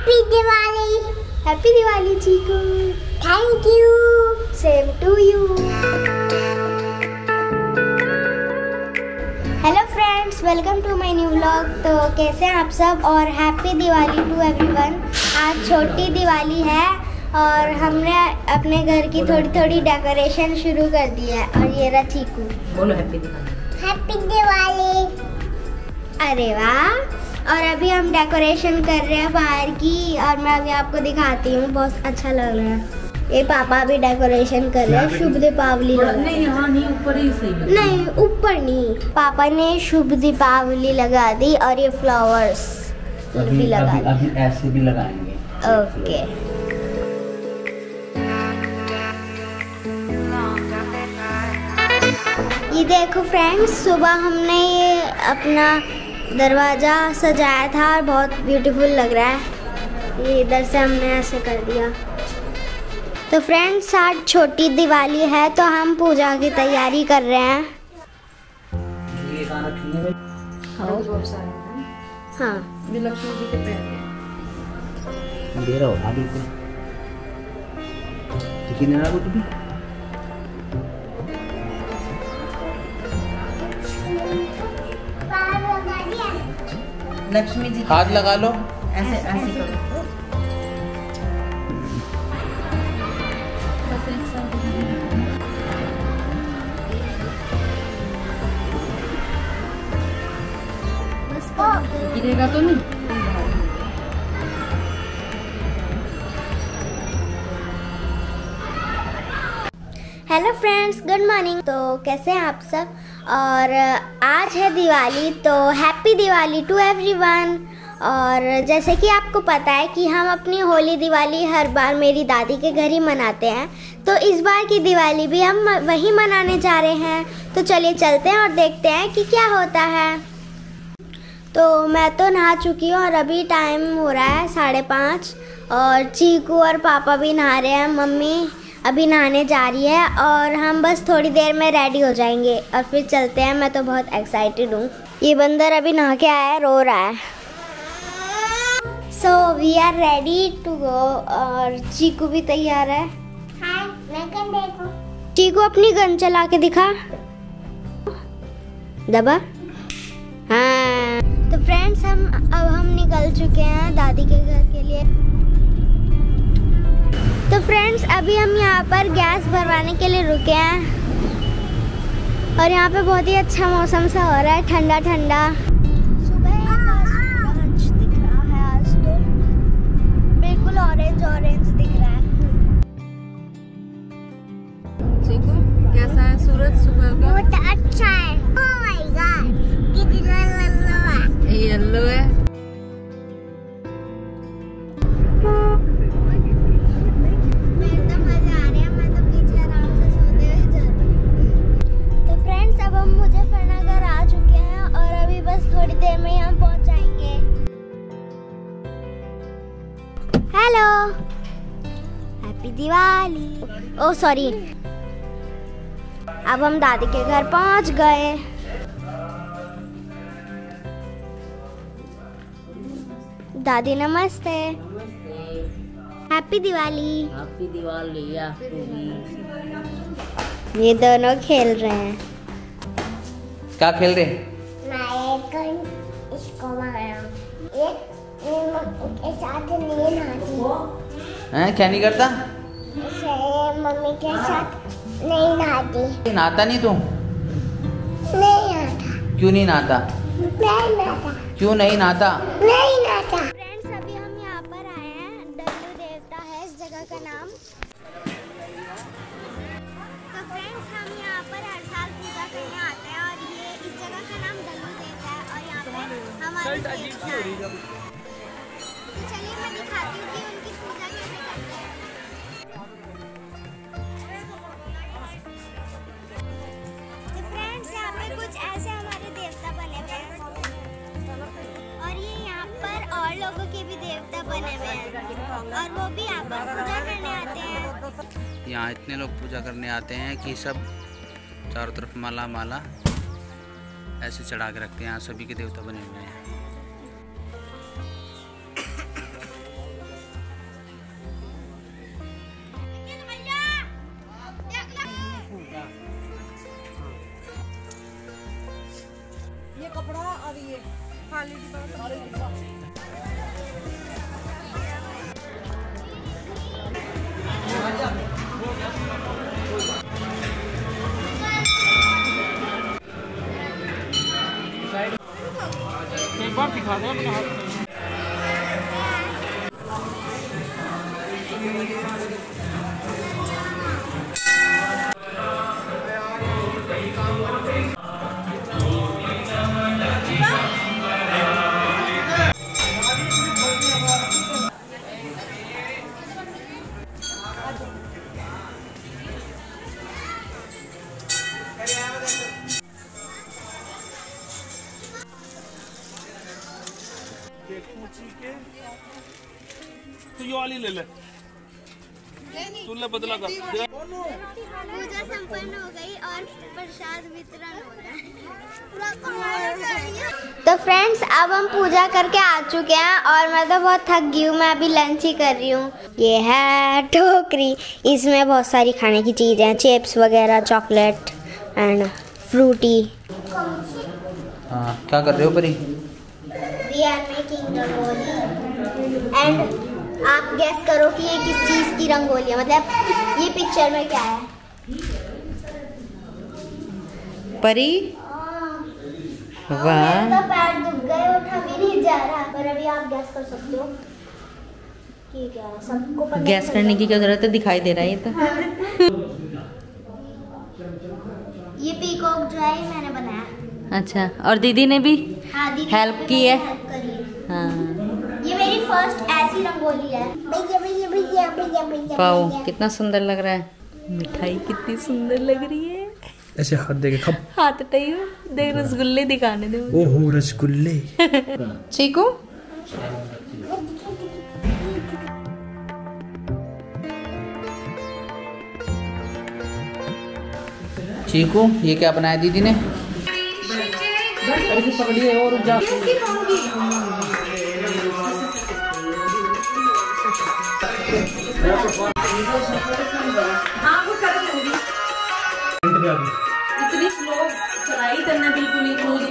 Happy Diwali Chiku. Thank you, same to you. Hello friends, welcome to my new vlog. तो कैसे हैं आप सब, और हैप्पी दिवाली टू एवरीवन। आज छोटी दिवाली है और हमने अपने घर की थोड़ी थोड़ी डेकोरेशन शुरू कर दी है। और ये रहा चीकू, बोलो हैप्पी दिवाली। हैप्पी दिवाली। अरे वाह। और अभी हम डेकोरेशन कर रहे हैं बाहर की, और मैं अभी आपको दिखाती हूँ, बहुत अच्छा लग रहा है। ये पापा भी डेकोरेशन कर रहे हैं। शुभ दीपावली नहीं, ऊपर नहीं, पापा ने शुभ दीपावली लगा दी। और ये फ्लावर्स भी लगा दी। अभी ऐसे भी लगाएंगे। ओके, ये देखो फ्रेंड्स, सुबह हमने ये अपना दरवाज़ा सजाया था और बहुत ब्यूटीफुल लग रहा है। ये इधर से हमने ऐसे कर दिया। तो फ्रेंड्स, आज छोटी दिवाली है तो हम पूजा की तैयारी कर रहे हैं। ये गाना हाँ, लक्ष्मी जी के पैर अंधेरा हो रहा बिल्कुल। लेकिन ना कुछ भी लक्ष्मी जी हाथ लगा लो, ऐसे ऐसे करो। गिरेगा तो नहीं। Hello friends, good morning. तो कैसे हैं आप सब, और आज है दिवाली, तो हैप्पी दिवाली टू एवरीवन। और जैसे कि आपको पता है कि हम अपनी होली दिवाली हर बार मेरी दादी के घर ही मनाते हैं, तो इस बार की दिवाली भी हम वहीं मनाने जा रहे हैं। तो चलिए चलते हैं और देखते हैं कि क्या होता है। तो मैं तो नहा चुकी हूँ और अभी टाइम हो रहा है 5:30, और चीकू और पापा भी नहा रहे हैं, मम्मी अभी नहाने जा रही है, और हम बस थोड़ी देर में रेडी हो जाएंगे और फिर चलते हैं। मैं तो बहुत एक्साइटेड हूँ। ये बंदर अभी नहा के आया है, रो रहा है। So we are ready to go, और चीकू भी तैयार है। हाय, मैं गन देखो। चीकू अपनी गन चला के दिखा, दबा। हाँ, तो फ्रेंड्स अब हम निकल चुके हैं दादी के घर के लिए। तो फ्रेंड्स, अभी हम यहाँ पर गैस भरवाने के लिए रुके हैं, और यहाँ पे बहुत ही अच्छा मौसम सा हो रहा है, ठंडा ठंडा। सुबह का सूरज दिख रहा है आज, तो बिल्कुल ऑरेंज ऑरेंज दिख रहा है। चीकू, कैसा है सूरज सुबह का? बहुत अच्छा है। ओह माय गॉड, कितना येलो है। येलो है। Hello, happy Diwali. Oh sorry, अब हम दादी के घर पहुंच गए। दादी नमस्ते। हैप्पी दिवाली। हैप्पी दिवाली। ये दोनों खेल रहे हैं। क्या खेल रहे हैं? इसको एक के साथ नहीं नहाती है। क्या नहीं करता? मम्मी के साथ नहीं नहाती। नहाता नहीं तुम? नहीं नहाता। क्यों नहीं नहाता? नहीं नहाता। क्यों नहीं नहाता? नहीं नहाता। फ्रेंड्स, अभी हम यहाँ पर आए हैं, डल्लू देवता है इस जगह का नाम। तो फ्रेंड्स, हम यहाँ पर हर साल पूजा करने आते हैं, और ये इस जगह का नाम डल्लू देवता है, और यहाँ पे हमारे और वो भी यहाँ पर पूजा करने आते हैं। यहाँ इतने लोग पूजा करने आते हैं कि सब चारों तरफ माला माला ऐसे चढ़ा के रखते हैं। यहाँ सभी के देवता बने हुए हैं। एक बार दिखा दो अपने हाथ में। तू ये वाली ले ले, तू ले बदला कर। पूजा संपन्न हो गई और प्रसाद वितरण हो गया। तो फ्रेंड्स अब हम पूजा करके आ चुके हैं और मैं तो बहुत थक गई हूँ। मैं अभी लंच ही कर रही हूँ। ये है टोकरी, इसमें बहुत सारी खाने की चीजें हैं, चिप्स वगैरह, चॉकलेट एंड फ्रूटी। क्या कर रहे हो परी? We are making rangoli and आप गैस करो कि ये किस चीज़ की रंगोली है। मतलब ये पिक्चर में क्या है परी? वाह, तो पैर दुख गए, उठा भी नहीं जा रहा। पर अभी आप गैस कर सकते हो कि क्या सबको पता। गैस करने की क्या जरूरत है, दिखाई दे रहा है ये तो। ये पीकॉक जो है मैंने बनाया। अच्छा, और दीदी ने भी हेल्प की है। हाँ, ये मेरी फर्स्ट ऐसी रंगोली है। वाओ कितना सुंदर लग रहा है। मिठाई कितनी सुंदर लग रही है। ऐसे हाथ देके खा। हाथ टाइम देख, रसगुल्ले दिखाने दे। ओहो रसगुल्ले। चीकू चीकू ये क्या बनाया दीदी ने? ऐसे पकड़िए और जा। इतनी स्लो चलाई करना बिल्कुल ही क्रूज।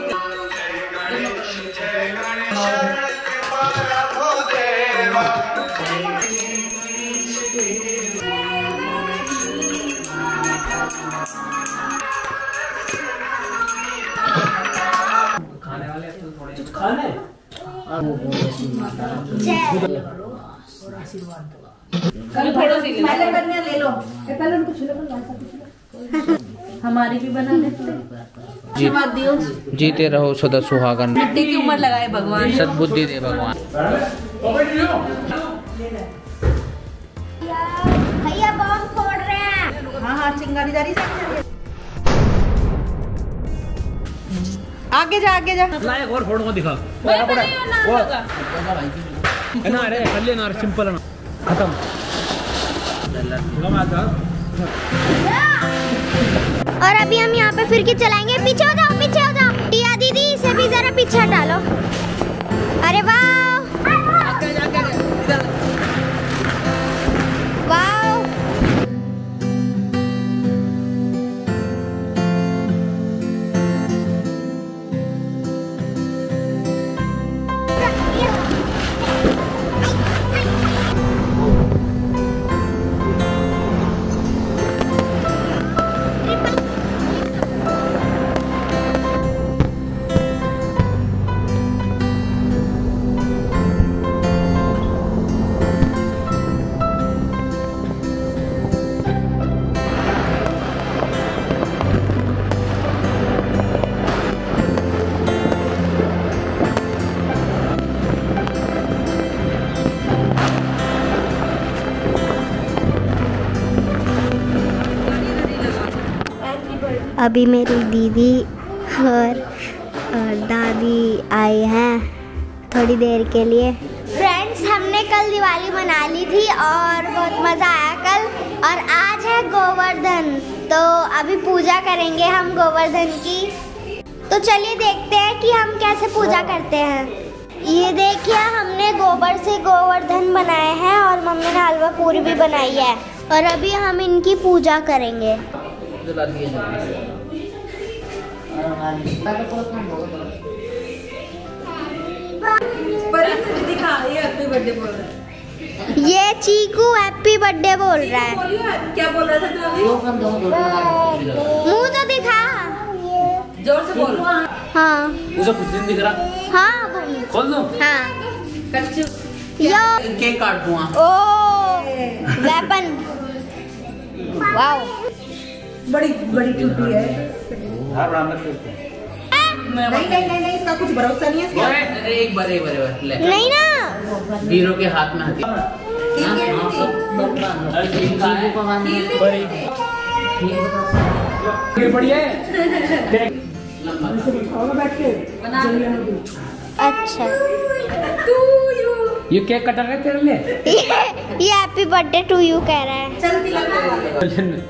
ले लो पहले उनको छीलो। हमारी भी बना लेते। जीते रहो सदा सुहागन। मिट्टी की उम्र लगाए भगवान, सद्बुद्धि दे भगवान। भैया बम फोड़ रहे हैं। हाँ हाँ चिंगारी जा रही है। आगे जा आगे जा। लाइक और फोड़ को दिखा। अनार है, खाली अनार, सिंपल अनार, खत्म। और अभी हम यहाँ पे फिर के चलाएंगे। पीछे हो जाओ, पीछे हो जाओ। टिया दीदी इसे भी जरा पीछे डालो। अरे वाह वाह। अभी मेरी दीदी और दादी आई हैं थोड़ी देर के लिए। फ्रेंड्स हमने कल दिवाली मना ली थी और बहुत मज़ा आया कल। और आज है गोवर्धन, तो अभी पूजा करेंगे हम गोवर्धन की। तो चलिए देखते हैं कि हम कैसे पूजा करते हैं। ये देखिए हमने गोबर से गोवर्धन बनाए हैं और मम्मी ने हलवा पूरी भी बनाई है। और अभी हम इनकी पूजा करेंगे। दिखा, ये हैप्पी बर्थडे बोल रहा है। ये चीकू हैप्पी बर्थडे बोल रहा है। क्या बोल रहा था तू अभी? मुँह तो दिखा, जोर से बोल। हाँ मुझे कुछ नहीं दिख रहा। हाँ खोल दो। हाँ केक काट दूँ। ओ वेपन, वाओ बड़ी बड़ी टूटी है। हर राम में नहीं नहीं नहीं नहीं, इसका कुछ भरोसा नहीं है इसका। अरे एक बार ले नहीं ना, वीरों के हाथ में हाथी। बढ़िया अच्छा, ये केक कटा रहे तेरे लिए। ये हैप्पी बर्थडे टू यू कह रहा है। चल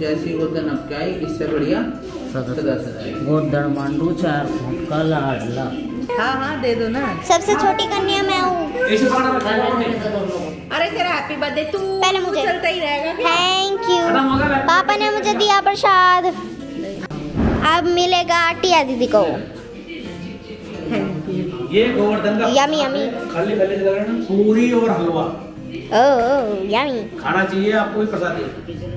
जैसी वो नपकाई, इससे बढ़िया मांडू चार का लाडला। हाँ हाँ दे दो ना। सबसे छोटी कन्या मैं हूँ। अरे तेरा हैप्पी बर्थडे तू पहले मुझे चलता ही रहेगा। थैंक यू, पापा ने मुझे दिया प्रसाद, अब मिलेगा टिया दीदी को। ये गोवर्धन का यमी यमी खाली खाली पूरी और हलवा। ओह यमी खाना चाहिए आपको भी प्रसाद।